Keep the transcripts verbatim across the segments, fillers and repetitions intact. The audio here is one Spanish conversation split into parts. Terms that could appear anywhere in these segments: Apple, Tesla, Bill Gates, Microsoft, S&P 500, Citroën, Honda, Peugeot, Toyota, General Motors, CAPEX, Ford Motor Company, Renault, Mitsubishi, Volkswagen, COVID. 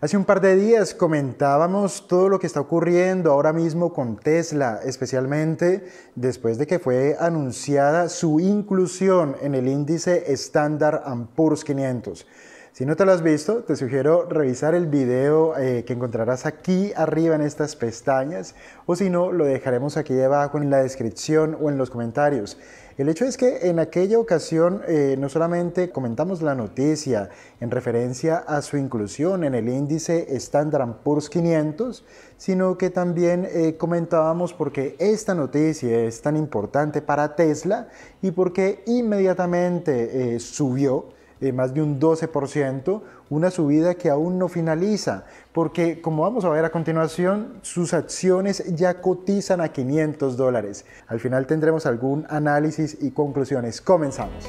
Hace un par de días comentábamos todo lo que está ocurriendo ahora mismo con Tesla, especialmente después de que fue anunciada su inclusión en el índice Standard and Poor's quinientos. Si no te lo has visto, te sugiero revisar el video eh, que encontrarás aquí arriba en estas pestañas, o si no, lo dejaremos aquí debajo en la descripción o en los comentarios. El hecho es que en aquella ocasión eh, no solamente comentamos la noticia en referencia a su inclusión en el índice Standard and Poor's quinientos, sino que también eh, comentábamos por qué esta noticia es tan importante para Tesla y por qué inmediatamente eh, subió eh, más de un doce por ciento, una subida que aún no finaliza, porque como vamos a ver a continuación, sus acciones ya cotizan a quinientos dólares. Al final tendremos algún análisis y conclusiones. Comenzamos.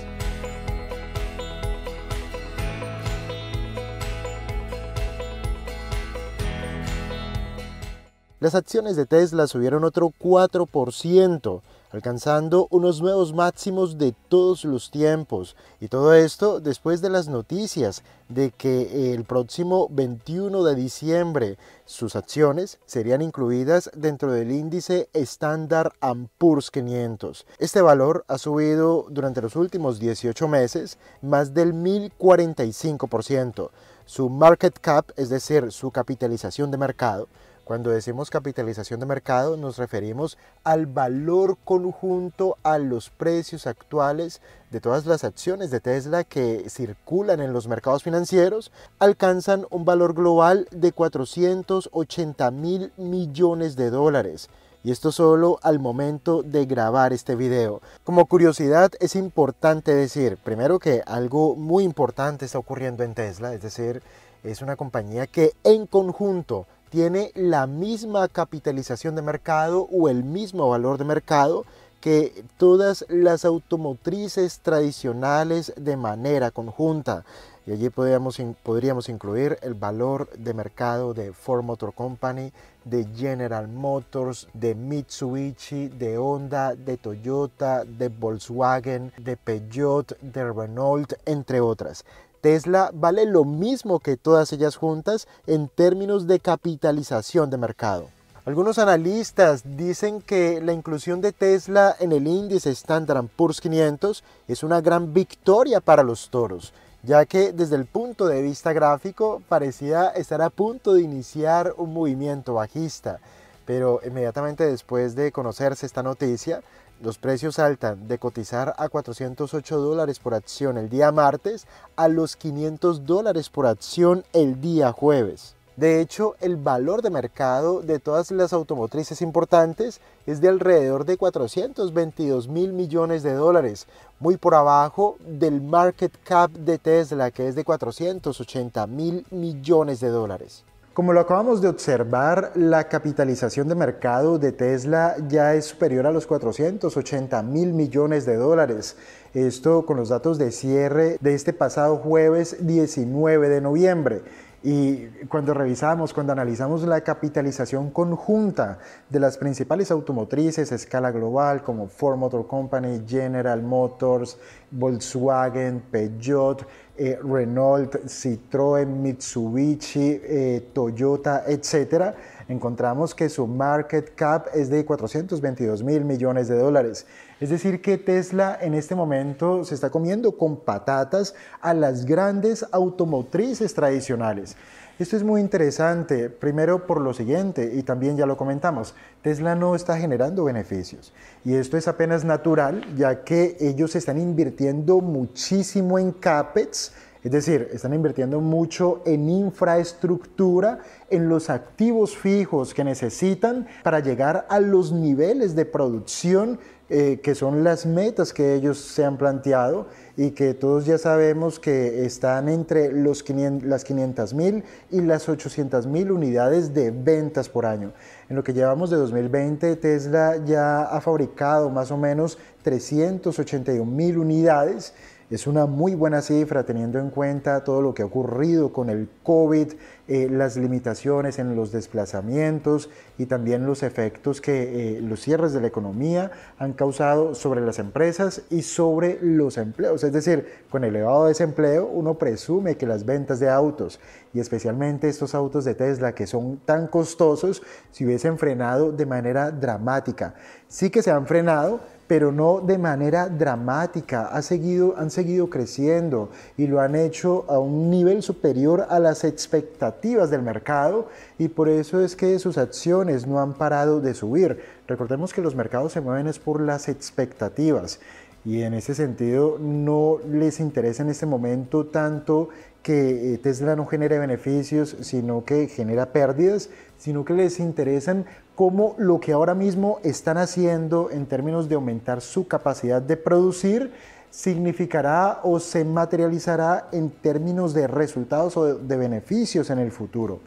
Las acciones de Tesla subieron otro cuatro por ciento, alcanzando unos nuevos máximos de todos los tiempos. Y todo esto después de las noticias de que el próximo veintiuno de diciembre sus acciones serían incluidas dentro del índice Standard and Poor's quinientos. Este valor ha subido durante los últimos dieciocho meses más del mil cuarenta y cinco por ciento. Su market cap, es decir, su capitalización de mercado. Cuando decimos capitalización de mercado nos referimos al valor conjunto a los precios actuales de todas las acciones de Tesla que circulan en los mercados financieros, alcanzan un valor global de cuatrocientos ochenta mil millones de dólares. Y esto solo al momento de grabar este video. Como curiosidad, es importante decir, primero, que algo muy importante está ocurriendo en Tesla, es decir, es una compañía que en conjunto tiene la misma capitalización de mercado o el mismo valor de mercado que todas las automotrices tradicionales de manera conjunta. Y allí podríamos, podríamos incluir el valor de mercado de Ford Motor Company, de General Motors, de Mitsubishi, de Honda, de Toyota, de Volkswagen, de Peugeot, de Renault, entre otras. Tesla vale lo mismo que todas ellas juntas en términos de capitalización de mercado. Algunos analistas dicen que la inclusión de Tesla en el índice Standard and Poor's quinientos es una gran victoria para los toros, ya que desde el punto de vista gráfico parecía estar a punto de iniciar un movimiento bajista. Pero inmediatamente después de conocerse esta noticia, los precios saltan de cotizar a cuatrocientos ocho dólares por acción el día martes a los quinientos dólares por acción el día jueves. De hecho, el valor de mercado de todas las automotrices importantes es de alrededor de cuatrocientos veintidós mil millones de dólares, muy por abajo del market cap de Tesla, que es de cuatrocientos ochenta mil millones de dólares. Como lo acabamos de observar, la capitalización de mercado de Tesla ya es superior a los cuatrocientos ochenta mil millones de dólares. Esto con los datos de cierre de este pasado jueves diecinueve de noviembre. Y cuando revisamos, cuando analizamos la capitalización conjunta de las principales automotrices a escala global como Ford Motor Company, General Motors, Volkswagen, Peugeot, eh, Renault, Citroën, Mitsubishi, eh, Toyota, etcétera, encontramos que su market cap es de cuatrocientos veintidós mil millones de dólares. Es decir que Tesla en este momento se está comiendo con patatas a las grandes automotrices tradicionales. Esto es muy interesante, primero por lo siguiente, y también ya lo comentamos, Tesla no está generando beneficios. Y esto es apenas natural, ya que ellos están invirtiendo muchísimo en CAPEX, es decir, están invirtiendo mucho en infraestructura, en los activos fijos que necesitan para llegar a los niveles de producción eh, que son las metas que ellos se han planteado y que todos ya sabemos que están entre los quinientas mil y las ochocientas mil unidades de ventas por año. En lo que llevamos de dos mil veinte, Tesla ya ha fabricado más o menos trescientas ochenta y un mil unidades. Es una muy buena cifra teniendo en cuenta todo lo que ha ocurrido con el COVID, eh, las limitaciones en los desplazamientos y también los efectos que eh, los cierres de la economía han causado sobre las empresas y sobre los empleos. Es decir, con elevado desempleo uno presume que las ventas de autos y especialmente estos autos de Tesla que son tan costosos se hubiesen frenado de manera dramática. Sí que se han frenado, pero no de manera dramática. Ha seguido, han seguido creciendo y lo han hecho a un nivel superior a las expectativas del mercado y por eso es que sus acciones no han parado de subir. Recordemos que los mercados se mueven es por las expectativas y en ese sentido no les interesa en este momento tanto que Tesla no genere beneficios, sino que genera pérdidas, sino que les interesan como lo que ahora mismo están haciendo en términos de aumentar su capacidad de producir significará o se materializará en términos de resultados o de beneficios en el futuro.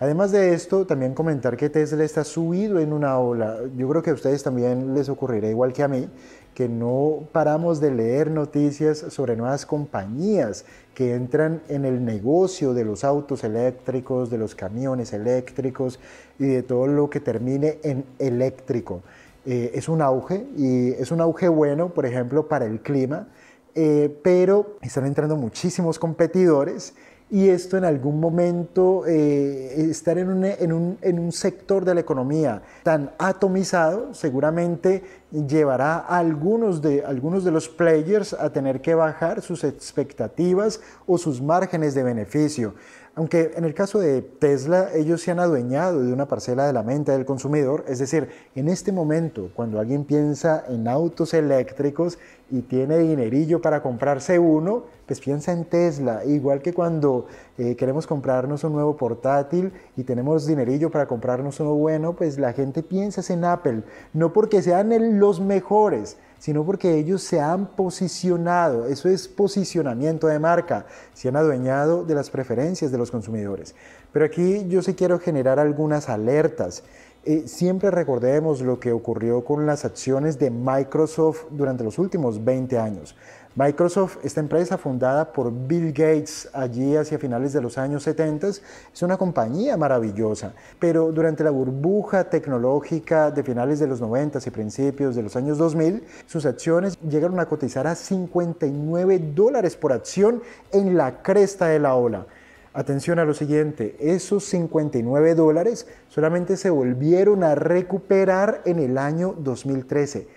Además de esto, también comentar que Tesla está subido en una ola. Yo creo que a ustedes también les ocurrirá igual que a mí, que no paramos de leer noticias sobre nuevas compañías que entran en el negocio de los autos eléctricos, de los camiones eléctricos y de todo lo que termine en eléctrico. Eh, es un auge y es un auge bueno, por ejemplo, para el clima, eh, pero están entrando muchísimos competidores. Y esto en algún momento, eh, estar en un, en, un, en un sector de la economía tan atomizado, seguramente llevará a algunos de, algunos de los players a tener que bajar sus expectativas o sus márgenes de beneficio. Aunque en el caso de Tesla, ellos se han adueñado de una parcela de la mente del consumidor. Es decir, en este momento, cuando alguien piensa en autos eléctricos y tiene dinerillo para comprarse uno, pues piensa en Tesla. Igual que cuando eh, queremos comprarnos un nuevo portátil y tenemos dinerillo para comprarnos uno bueno, pues la gente piensa en Apple. No porque sean los mejores, sino porque ellos se han posicionado. Eso es posicionamiento de marca, se han adueñado de las preferencias de los consumidores. Pero aquí yo sí quiero generar algunas alertas. Eh, siempre recordemos lo que ocurrió con las acciones de Microsoft durante los últimos veinte años. Microsoft, esta empresa fundada por Bill Gates allí hacia finales de los años setenta, es una compañía maravillosa, pero durante la burbuja tecnológica de finales de los noventa y principios de los años dos mil, sus acciones llegaron a cotizar a cincuenta y nueve dólares por acción en la cresta de la ola. Atención a lo siguiente, esos cincuenta y nueve dólares solamente se volvieron a recuperar en el año dos mil trece,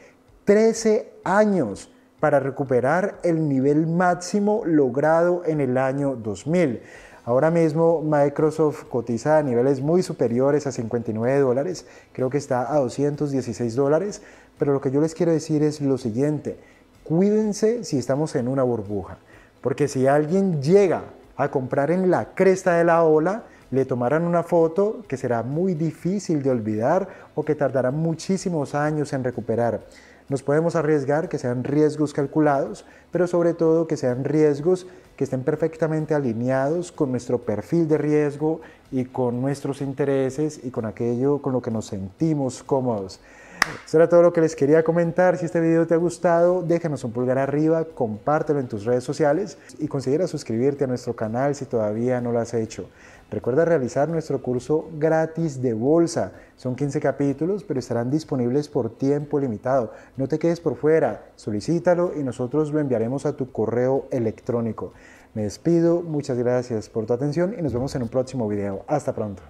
trece años. Para recuperar el nivel máximo logrado en el año dos mil. Ahora mismo Microsoft cotiza a niveles muy superiores a cincuenta y nueve dólares, creo que está a doscientos dieciséis dólares, pero lo que yo les quiero decir es lo siguiente, cuídense si estamos en una burbuja, porque si alguien llega a comprar en la cresta de la ola, le tomarán una foto que será muy difícil de olvidar o que tardará muchísimos años en recuperar. Nos podemos arriesgar que sean riesgos calculados, pero sobre todo que sean riesgos que estén perfectamente alineados con nuestro perfil de riesgo y con nuestros intereses y con aquello con lo que nos sentimos cómodos. Eso era todo lo que les quería comentar. Si este video te ha gustado, déjanos un pulgar arriba, compártelo en tus redes sociales y considera suscribirte a nuestro canal si todavía no lo has hecho. Recuerda realizar nuestro curso gratis de bolsa. Son quince capítulos, pero estarán disponibles por tiempo limitado. No te quedes por fuera, solicítalo y nosotros lo enviaremos a tu correo electrónico. Me despido, muchas gracias por tu atención y nos vemos en un próximo video. Hasta pronto.